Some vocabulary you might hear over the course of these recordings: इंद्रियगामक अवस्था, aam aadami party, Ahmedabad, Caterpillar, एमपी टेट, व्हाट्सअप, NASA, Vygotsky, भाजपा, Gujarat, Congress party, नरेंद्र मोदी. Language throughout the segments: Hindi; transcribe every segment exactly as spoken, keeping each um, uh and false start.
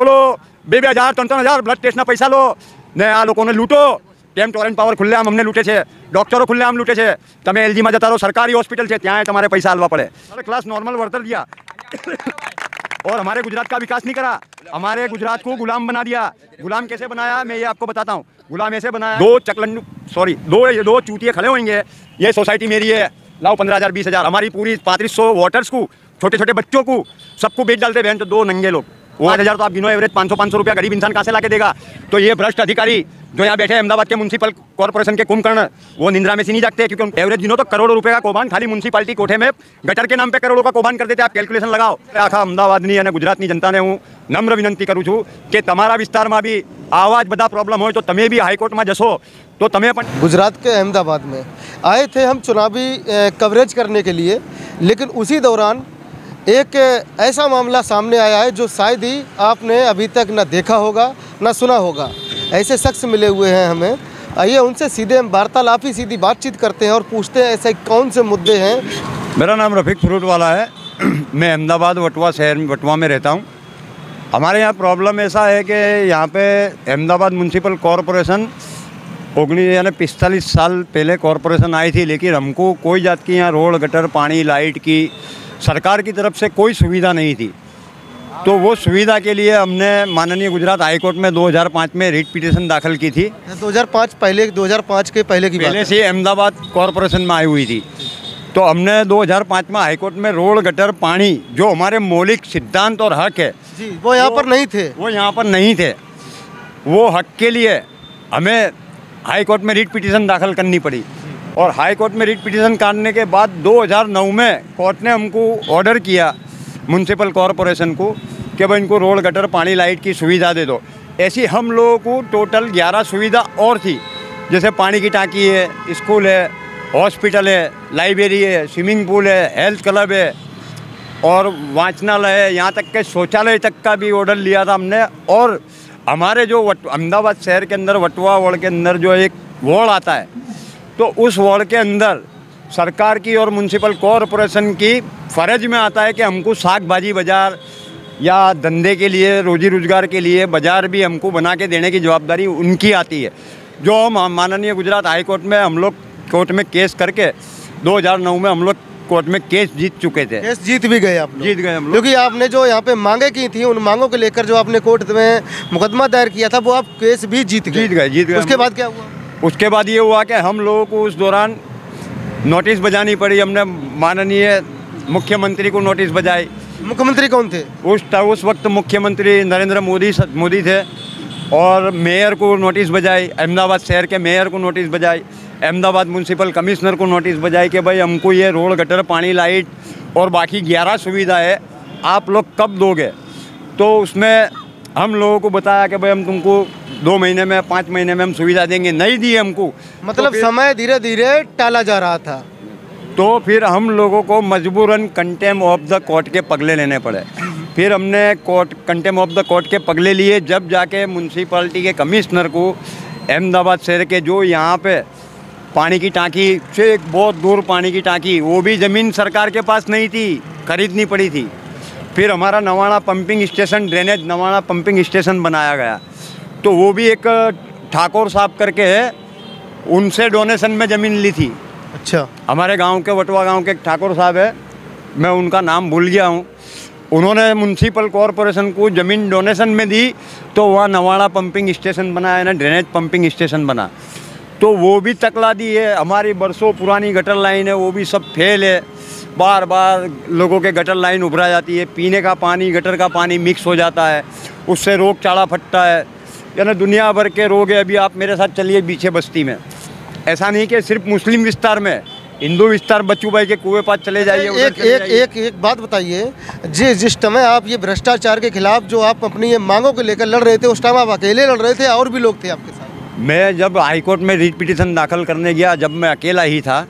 બોલો બે બે હજાર ત્રણ ત્રણ હજાર બ્લડ ટેસ્ટના પૈસા લો ને આ લોકોને લૂંટો। કેમ ટોરેન્ટ પાવર ખુલ્લે આમ અમને લૂંટે છે, ડોક્ટરો ખુલ્લે આમ લૂંટે છે। તમે એલજીમાં જતા રહો, સરકારી હોસ્પિટલ છે ત્યાંય તમારે પૈસા હાલવા પડે। અરે ક્લાસ નોર્મલ વર્તર દિયા और हमारे गुजरात का विकास नहीं करा, हमारे गुजरात को गुलाम बना दिया। गुलाम कैसे बनाया मैं ये आपको बताता हूँ। गुलाम ऐसे बनाया, दो चकलंडू सॉरी दो दो चूतिए खड़े होंगे, ये सोसाइटी मेरी है, लाओ पंद्रह हज़ार बीस हज़ार हमारी पूरी पैंतीस सौ वोटर्स को, छोटे छोटे बच्चों को सबको बेच डालते बहन। तो दो नंगे लोग पाँच हज़ार तो आप गिनो एवरेज पाँच सौ पाँच सौ रुपया गरीब इंसान कहाँ से ला के देगा। तो ये भ्रष्ट अधिकारी जो यहाँ बैठे अहमदाबाद के म्यूनसिपल कॉर्पोरेशन के कुंभकर्ण, वो निंद्रा में से नहीं जागते क्योंकि एवरेज दिनों तो करोड़ों रुपए का कौभांड खाली म्यूनसिपालिटी कोठे में गटर के नाम पे करोड़ों का कौभांड कर देते। आप कैलक्युलेशन लगाओ। आखा अहमदाबाद नहीं है गुजरात नहीं जनता ने हूँ नम्र विनंती करूँ छूँ कि तमारा विस्तार में भी आवाज बदा प्रॉब्लम हो तो तमें भी हाईकोर्ट में जसो तो तमें। गुजरात के अहमदाबाद में आए थे हम चुनावी कवरेज करने के लिए, लेकिन उसी दौरान एक ऐसा मामला सामने आया है जो शायद ही आपने अभी तक ना देखा होगा ना सुना होगा। ऐसे शख्स मिले हुए हैं हमें, आइए उनसे सीधे हम वार्तालाप ही सीधी बातचीत करते हैं और पूछते हैं ऐसे कौन से मुद्दे हैं। मेरा नाम रफ़ीक फ्रूट वाला है, मैं अहमदाबाद बटुआ शहर में बटुआ में रहता हूँ। हमारे यहाँ प्रॉब्लम ऐसा है कि यहाँ पे अहमदाबाद म्यूनसिपल कॉरपोरेशन ओगनीस यानी पिस्तालीस साल पहले कॉरपोरेशन आई थी, लेकिन हमको कोई जात की यहाँ रोड गटर पानी लाइट की सरकार की तरफ से कोई सुविधा नहीं थी। तो वो सुविधा के लिए हमने माननीय गुजरात हाईकोर्ट में दो हज़ार पाँच में रिट पिटीशन दाखिल की थी। दो हज़ार पाँच पहले दो हज़ार पाँच के पहले की पहले से अहमदाबाद कॉरपोरेशन में आई हुई थी। तो हमने दो हज़ार पाँच में हाईकोर्ट में रोड गटर पानी जो हमारे मौलिक सिद्धांत और हक है जी, वो यहाँ पर नहीं थे वो यहाँ पर नहीं थे वो हक के लिए हमें हाईकोर्ट में रिट पिटीशन दाखिल करनी पड़ी। और हाई कोर्ट में रिट पिटीशन काटने के बाद दो हज़ार नौ में कोर्ट ने हमको ऑर्डर किया म्यूनसिपल कॉरपोरेशन को कि भाई इनको रोड गटर पानी लाइट की सुविधा दे दो। ऐसी हम लोगों को टोटल ग्यारह सुविधा और थी, जैसे पानी की टाँकी है, स्कूल है, हॉस्पिटल है, लाइब्रेरी है, स्विमिंग पूल है, हेल्थ क्लब है और वाचनालय है, यहाँ तक के शौचालय तक का भी ऑर्डर लिया था हमने। और हमारे जो अहमदाबाद शहर के अंदर बटुआ वार्ड के अंदर जो एक वार्ड आता है तो उस वार्ड के अंदर सरकार की और म्यूनसिपल कॉरपोरेशन की फर्ज में आता है कि हमको साग भाजी बाज़ार या धंधे के लिए रोजी रोज़गार के लिए बाज़ार भी हमको बना के देने की जवाबदारी उनकी आती है। जो हम माननीय गुजरात हाई कोर्ट में हम लोग कोर्ट में केस करके दो हज़ार नौ में हम लोग कोर्ट में केस जीत चुके थे। केस जीत भी गए आप लोग? जीत गए हम लोग, क्योंकि आपने जो यहाँ पे मांगे की थी उन मांगों को लेकर जो आपने कोर्ट में मुकदमा दायर किया था वो आप केस भी जीत गए। जीत गए जीत गए उसके बाद क्या हुआ? उसके बाद ये हुआ कि हम लोगों को उस दौरान नोटिस बजानी पड़ी। हमने माननीय मुख्यमंत्री को नोटिस बजाई। मुख्यमंत्री कौन थे उस उस वक्त? मुख्यमंत्री नरेंद्र मोदी मोदी थे। और मेयर को नोटिस बजाई, अहमदाबाद शहर के मेयर को नोटिस बजाई, अहमदाबाद म्यूनसिपल कमिश्नर को नोटिस बजाई कि भाई हमको ये रोड गटर पानी लाइट और बाकी ग्यारह सुविधा है आप लोग कब दोगे। तो उसमें हम लोगों को बताया कि भाई हम तुमको दो महीने में पाँच महीने में हम सुविधा देंगे, नहीं दी हमको। मतलब तो समय धीरे धीरे टाला जा रहा था। तो फिर हम लोगों को मजबूरन कंटेम ऑफ द कोर्ट के पगले लेने पड़े। फिर हमने court contempt of the court के पगले लिए, जब जाके म्यूनसिपालिटी के कमिश्नर को अहमदाबाद शहर के जो यहाँ पे पानी की टाँकी से एक बहुत दूर पानी की टाँकी, वो भी ज़मीन सरकार के पास नहीं थी, खरीदनी पड़ी थी। फिर हमारा नवाणा पम्पिंग स्टेशन ड्रेनेज नवाणा पम्पिंग स्टेशन बनाया गया, तो वो भी एक ठाकुर साहब करके है उनसे डोनेशन में ज़मीन ली थी। अच्छा। हमारे गांव के बटुआ गांव के एक ठाकुर साहब है, मैं उनका नाम भूल गया हूँ, उन्होंने म्यूनसिपल कॉरपोरेशन को ज़मीन डोनेशन में दी तो वहाँ नवाणा पंपिंग स्टेशन बना है ना, ड्रेनेज पंपिंग स्टेशन बना, तो वो भी तकला दी है। हमारी बरसों पुरानी गटर लाइन है वो भी सब फेल है, बार बार लोगों के गटर लाइन उभरा जाती है, पीने का पानी गटर का पानी मिक्स हो जाता है, उससे रोग चाड़ा फटता है, यानी दुनिया भर के रोग है। अभी आप मेरे साथ चलिए बीछे बस्ती में, ऐसा नहीं कि सिर्फ मुस्लिम विस्तार में, हिंदू विस्तार बच्चू भाई के कुएं पास चले जाइए। एक एक एक एक बात बताइए जी, जिस समय आप ये भ्रष्टाचार के खिलाफ जो आप अपनी ये मांगों को लेकर लड़ रहे थे उस टाइम आप अकेले लड़ रहे थे और भी लोग थे आपके साथ? मैं जब हाईकोर्ट में रिट पिटीशन दाखिल करने गया जब मैं अकेला ही था,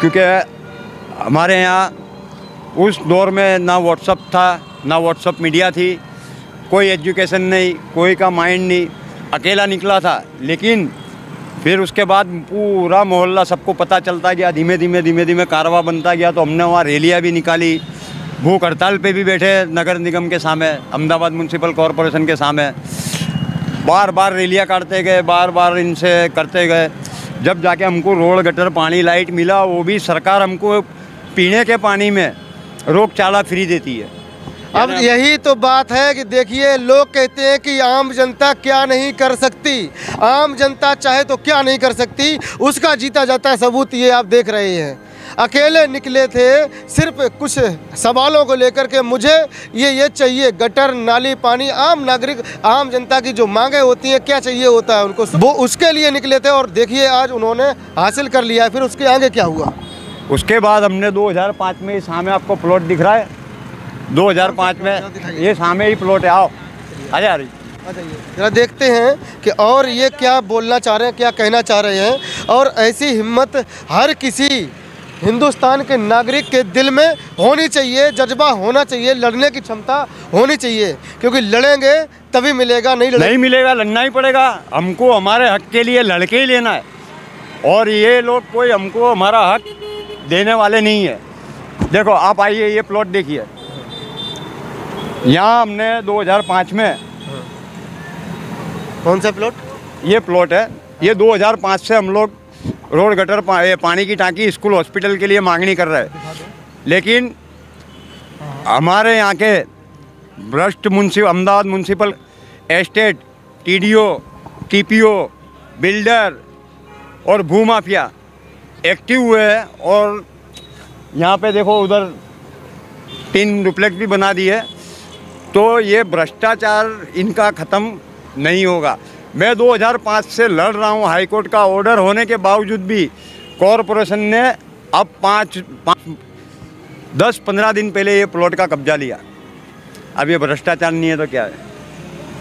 क्योंकि हमारे यहाँ उस दौर में ना व्हाट्सअप था ना व्हाट्सअप मीडिया थी, कोई एजुकेशन नहीं, कोई का माइंड नहीं, अकेला निकला था। लेकिन फिर उसके बाद पूरा मोहल्ला सबको पता चलता गया, धीमे धीमे धीमे धीमे कारवा बनता गया। तो हमने वहाँ रैलियाँ भी निकाली, भूख हड़ताल पे भी बैठे नगर निगम के सामने, अहमदाबाद म्यूनसिपल कॉरपोरेशन के सामने। बार बार रैलियाँ काटते गए, बार बार इनसे करते गए। जब जाके हमको रोड, गटर, पानी, लाइट मिला, वो भी सरकार हमको पीने के पानी में रोग चाला फ्री देती है। अब यही तो बात है कि देखिए, लोग कहते हैं कि आम जनता क्या नहीं कर सकती, आम जनता चाहे तो क्या नहीं कर सकती। उसका जीता जाता सबूत ये आप देख रहे हैं। अकेले निकले थे सिर्फ कुछ सवालों को लेकर के, मुझे ये ये चाहिए, गटर, नाली, पानी, आम नागरिक, आम जनता की जो मांगें होती हैं, क्या चाहिए होता है उनको, वो उसके लिए निकले थे। और देखिए आज उन्होंने हासिल कर लिया है। फिर उसके आगे क्या हुआ? उसके बाद हमने दो हज़ार पाँच में, सामने आपको प्लॉट दिख रहा है, दो हज़ार पाँच में ये सामने ही प्लॉट है। आओ आ जा रही, जरा देखते हैं कि और ये क्या बोलना चाह रहे हैं, क्या कहना चाह रहे हैं। और ऐसी हिम्मत हर किसी हिंदुस्तान के नागरिक के दिल में होनी चाहिए, जज्बा होना चाहिए, लड़ने की क्षमता होनी चाहिए, क्योंकि लड़ेंगे तभी मिलेगा, नहीं नहीं मिलेगा, लड़ना ही पड़ेगा हमको। हमारे हक के लिए लड़के ही लेना है, और ये लोग कोई हमको हमारा हक देने वाले नहीं है। देखो आप आइए, ये प्लॉट देखिए, यहाँ हमने दो हज़ार पाँच में, कौन सा प्लॉट? ये प्लॉट है, ये दो हज़ार पाँच से हम लोग रोड, गटर, पा, पानी की टांकी, स्कूल, हॉस्पिटल के लिए मांगनी कर रहे हैं। लेकिन हमारे यहाँ के भ्रष्ट municipal, Ahmedabad municipal estate, TDO, TPO, builder और भूमाफिया एक्टिव हुए हैं। और यहाँ पे देखो, उधर तीन डुप्लेक्स भी बना दिए, तो ये भ्रष्टाचार इनका ख़त्म नहीं होगा। मैं दो हज़ार पाँच से लड़ रहा हूँ, हाईकोर्ट का ऑर्डर होने के बावजूद भी कॉरपोरेशन ने अब पाँच दस पंद्रह दिन पहले ये प्लॉट का कब्जा लिया। अब ये भ्रष्टाचार नहीं है तो क्या है?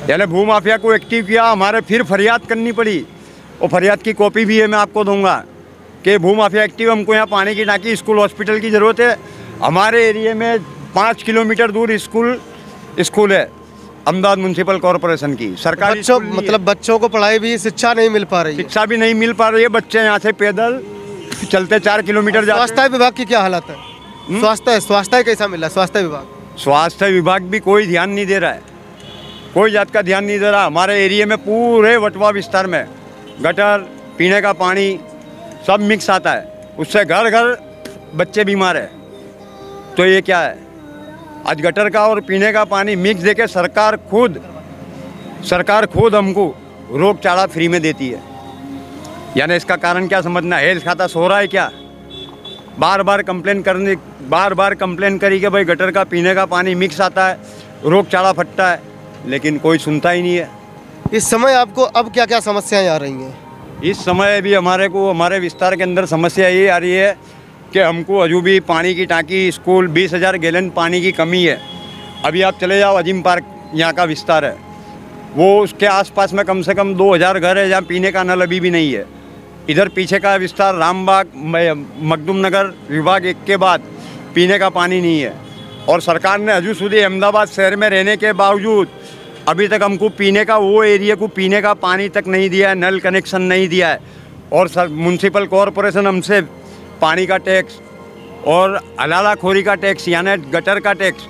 यानी भूमाफिया को एक्टिव किया, हमारे फिर फरियाद करनी पड़ी, और फरियाद की कॉपी भी है, मैं आपको दूँगा कि भूमाफिया एक्टिव, हमको यहाँ पानी की टाँकी, स्कूल, हॉस्पिटल की ज़रूरत है। हमारे एरिए में पाँच किलोमीटर दूर स्कूल स्कूल है अहमदाबाद म्यूनसिपल कॉरपोरेशन की, सरकारी बच्चों, मतलब बच्चों को पढ़ाई भी, शिक्षा नहीं मिल पा रही, शिक्षा भी नहीं मिल पा रही है। बच्चे यहाँ से पैदल चलते चार किलोमीटर जाते हैं। स्वास्थ्य विभाग की क्या हालत है? स्वास्थ्य स्वास्थ्य कैसा मिला? स्वास्थ्य विभाग स्वास्थ्य विभाग भी कोई ध्यान नहीं दे रहा है, कोई जात का ध्यान नहीं दे रहा। हमारे एरिए में पूरे बटुआ विस्तार में गटर, पीने का पानी सब मिक्स आता है, उससे घर घर बच्चे बीमार है। तो ये क्या है? आज गटर का और पीने का पानी मिक्स देके सरकार खुद सरकार खुद हमको रोग चारा फ्री में देती है। यानी इसका कारण क्या समझना? हेल्थ खाता सो रहा है क्या? बार बार कंप्लेन करने बार बार कंप्लेन करी कि भाई गटर का, पीने का पानी मिक्स आता है, रोग चारा फटता है, लेकिन कोई सुनता ही नहीं है। इस समय आपको अब क्या क्या समस्याएँ आ रही हैं? इस समय भी हमारे को हमारे विस्तार के अंदर समस्या ये आ रही है कि हमको अजूबी पानी की टाँकी, स्कूल, बीस हज़ार गैलन पानी की कमी है। अभी आप चले जाओ, अजीम पार्क यहाँ का विस्तार है, वो उसके आसपास में कम से कम दो हज़ार घर है जहाँ पीने का नल अभी भी नहीं है। इधर पीछे का विस्तार, रामबाग, मखदूम नगर, विभाग एक के बाद पीने का पानी नहीं है। और सरकार ने हजू सुधी अहमदाबाद शहर में रहने के बावजूद अभी तक हमको पीने का, वो एरिया को पीने का पानी तक नहीं दिया है, नल कनेक्शन नहीं दिया है। और सर म्यूनसिपल कॉरपोरेशन हमसे पानी का टैक्स और हलालाखोरी का टैक्स, यानी गटर का टैक्स,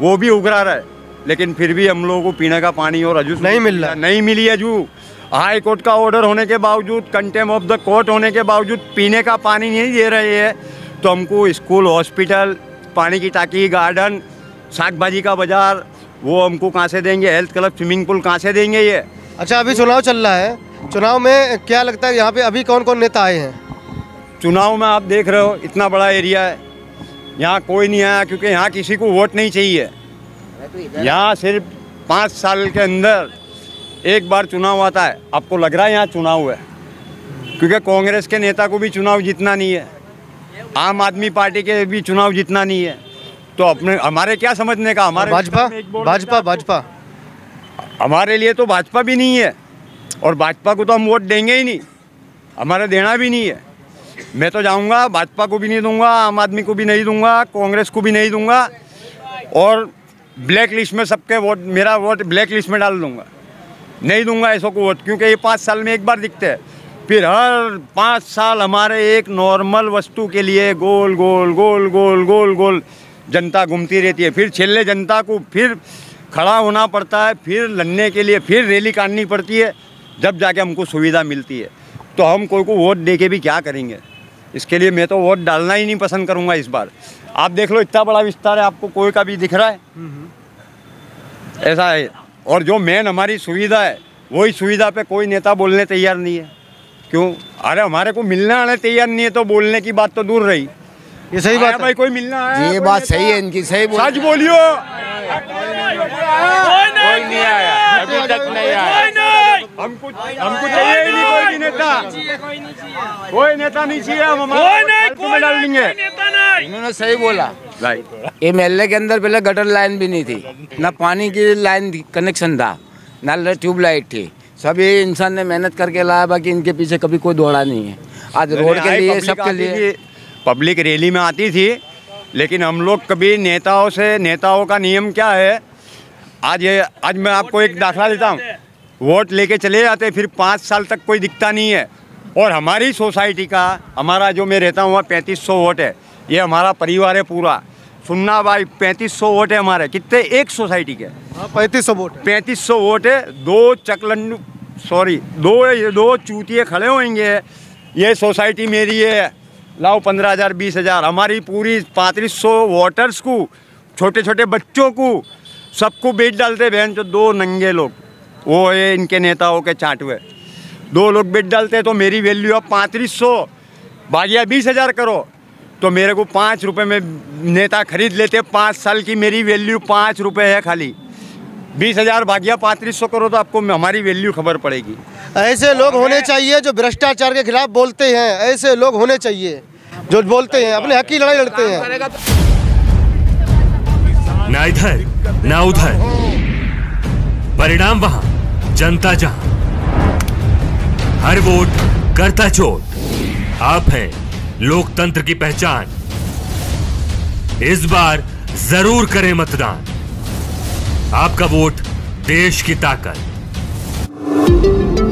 वो भी उगरा रहा है, लेकिन फिर भी हम लोगों को पीने का पानी और अजू नहीं मिल रहा, नहीं मिली अजू। हाई कोर्ट का ऑर्डर होने के बावजूद, कंटेम्प ऑफ द कोर्ट होने के बावजूद पीने का पानी नहीं दे रहे है, तो हमको स्कूल, हॉस्पिटल, पानी की टाँकी, गार्डन, साग भाजी का बाज़ार, वो हमको कहाँ से देंगे? हेल्थ क्लब, स्विमिंग पूल कहाँ से देंगे ये? अच्छा, अभी चुनाव चल रहा है, चुनाव में क्या लगता है यहाँ पे अभी कौन कौन नेता आए हैं? चुनाव में आप देख रहे हो, इतना बड़ा एरिया है, यहाँ कोई नहीं आया, क्योंकि यहाँ किसी को वोट नहीं चाहिए। यहाँ सिर्फ पाँच साल के अंदर एक बार चुनाव आता है। आपको लग रहा है यहाँ चुनाव है, क्योंकि कांग्रेस के नेता को भी चुनाव जीतना नहीं है, आम आदमी पार्टी के भी चुनाव जीतना नहीं है। तो अपने हमारे क्या समझने का? हमारे भाजपा भाजपा भाजपा हमारे लिए तो भाजपा भी नहीं है, और भाजपा को तो हम वोट देंगे ही नहीं, हमारे देना भी नहीं है। मैं तो जाऊंगा, भाजपा को भी नहीं दूंगा, आम आदमी को भी नहीं दूंगा, कांग्रेस को भी नहीं दूंगा, और ब्लैक लिस्ट में सबके वोट, मेरा वोट ब्लैक लिस्ट में डाल दूंगा, नहीं दूंगा ऐसों को वोट, क्योंकि ये पाँच साल में एक बार दिखते हैं। फिर हर पाँच साल हमारे एक नॉर्मल वस्तु के लिए गोल गोल गोल गोल गोल गोल जनता घूमती रहती है, फिर छिल्ले जनता को फिर खड़ा होना पड़ता है, फिर लड़ने के लिए फिर रैली काटनी पड़ती है, जब जाके हमको सुविधा मिलती है। तो हम कोई को वोट दे के भी क्या करेंगे? इसके लिए मैं तो वोट डालना ही नहीं पसंद करूँगा इस बार। आप देख लो इतना बड़ा विस्तार है, आपको कोई का भी दिख रहा है, ऐसा है। और जो मेन हमारी सुविधा है, वही सुविधा पे कोई नेता बोलने तैयार नहीं है। क्यों? अरे हमारे को मिलना आने तैयार नहीं है, तो बोलने की बात तो दूर रही। ये सही बात है भाई, कोई मिलना आया, ये बात सही है इनकी, सही सच बोलियो। कोई नहीं आया, अभी तक नहीं आया। हमको हमको चाहिए ही नहीं कोई नेता, कोई नेता नहीं चाहिए, हम हमारे डाल देंगे। इन्होंने सही बोला। ये मोहल्ले के अंदर पहले गटर लाइन भी नहीं थी, ना पानी की लाइन कनेक्शन था, ना ट्यूबलाइट थी। सभी इंसान ने मेहनत करके लाया, बाकी इनके पीछे कभी कोई दौड़ा नहीं है। आज रोड के लिए, सबके लिए पब्लिक रैली में आती थी, लेकिन हम लोग कभी नेताओं से, नेताओं का नियम क्या है, आज ये आज मैं आपको एक दाखला देता हूँ, वोट लेके चले जाते, फिर पाँच साल तक कोई दिखता नहीं है। और हमारी सोसाइटी का, हमारा जो मैं रहता हूँ वहाँ पैंतीस सौ वोट है, ये हमारा परिवार है पूरा। सुनना भाई, पैंतीस सौ वोट है हमारे, कितने एक सोसाइटी के पैंतीस सौ वोट, पैंतीस सौ वोट है। दो चकलंडू सॉरी दो दो चूतिए खड़े होंगे, ये सोसाइटी मेरी है, लाओ पंद्रह हज़ार बीस हज़ार हमारी पूरी पैंतीस सौ वोटर्स को, छोटे छोटे बच्चों को, सबको बेच डालते। बहन जो दो नंगे लोग, वो है इनके नेताओं के चाट हुए, दो लोग बेच डालते। तो मेरी वैल्यू अब पैंतीस सौ भागिया बीस हज़ार करो तो मेरे को पाँच रुपए में नेता खरीद लेते। पाँच साल की मेरी वैल्यू पाँच रुपए है खाली। बीस हज़ार भाग्या पैंतीस सौ करो तो आपको हमारी वैल्यू खबर पड़ेगी। ऐसे लोग होने चाहिए जो भ्रष्टाचार के खिलाफ बोलते हैं, ऐसे लोग होने चाहिए जो बोलते हैं, अपने हक की लड़ाई लड़ते हैं। ना इधर ना उधर, परिणाम वहाँ, जनता जहाँ, हर वोट करता चोट। आप है लोकतंत्र की पहचान, इस बार जरूर करें मतदान। आपका वोट देश की ताकत।